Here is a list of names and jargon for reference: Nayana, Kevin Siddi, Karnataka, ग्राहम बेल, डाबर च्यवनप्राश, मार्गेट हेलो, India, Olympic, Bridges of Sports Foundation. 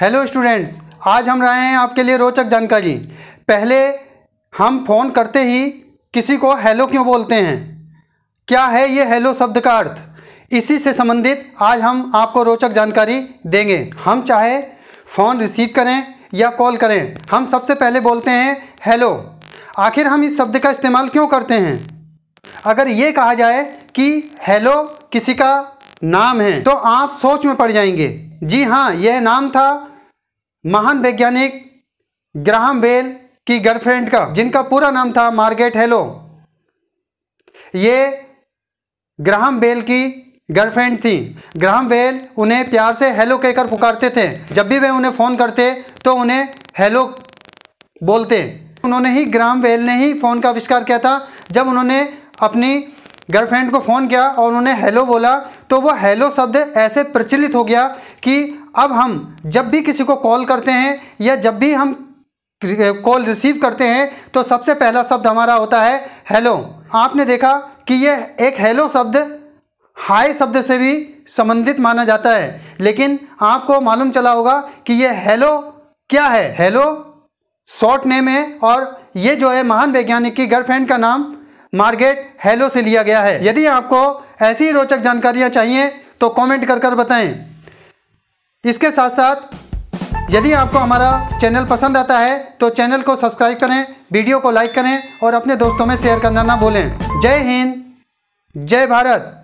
Hello students, आज हम लाए हैं आपके लिए रोचक जानकारी। पहले हम फ़ोन करते ही किसी को हेलो क्यों बोलते हैं, क्या है ये हेलो शब्द का अर्थ, इसी से संबंधित आज हम आपको रोचक जानकारी देंगे। हम चाहे फ़ोन रिसीव करें या कॉल करें, हम सबसे पहले बोलते हैं हेलो। आखिर हम इस शब्द का इस्तेमाल क्यों करते हैं? अगर ये कहा जाए कि हेलो किसी का नाम है तो आप सोच में पड़ जाएंगे। जी हाँ, यह नाम था महान वैज्ञानिक ग्राहम बेल की गर्लफ्रेंड का, जिनका पूरा नाम था मार्गेट हेलो। ये ग्राहम बेल की गर्लफ्रेंड थी। ग्राहम बेल उन्हें प्यार से हेलो कहकर पुकारते थे। जब भी वे उन्हें फ़ोन करते तो उन्हें हेलो बोलते। उन्होंने ही ग्राहम बेल ने ही फ़ोन का आविष्कार किया था। जब उन्होंने अपनी गर्लफ्रेंड को फ़ोन किया और उन्होंने हेलो बोला तो वो हेलो शब्द ऐसे प्रचलित हो गया कि अब हम जब भी किसी को कॉल करते हैं या जब भी हम कॉल रिसीव करते हैं तो सबसे पहला शब्द हमारा होता है हेलो। आपने देखा कि यह एक हेलो शब्द हाय शब्द से भी संबंधित माना जाता है, लेकिन आपको मालूम चला होगा कि यह हेलो क्या है। हेलो शॉर्ट नेम है और ये जो है महान वैज्ञानिक की गर्लफ्रेंड का नाम मार्गेट हेलो से लिया गया है। यदि आपको ऐसी रोचक जानकारियाँ चाहिए तो कमेंट कर बताएं। इसके साथ साथ यदि आपको हमारा चैनल पसंद आता है तो चैनल को सब्सक्राइब करें, वीडियो को लाइक करें और अपने दोस्तों में शेयर करना ना भूलें। जय हिंद, जय भारत।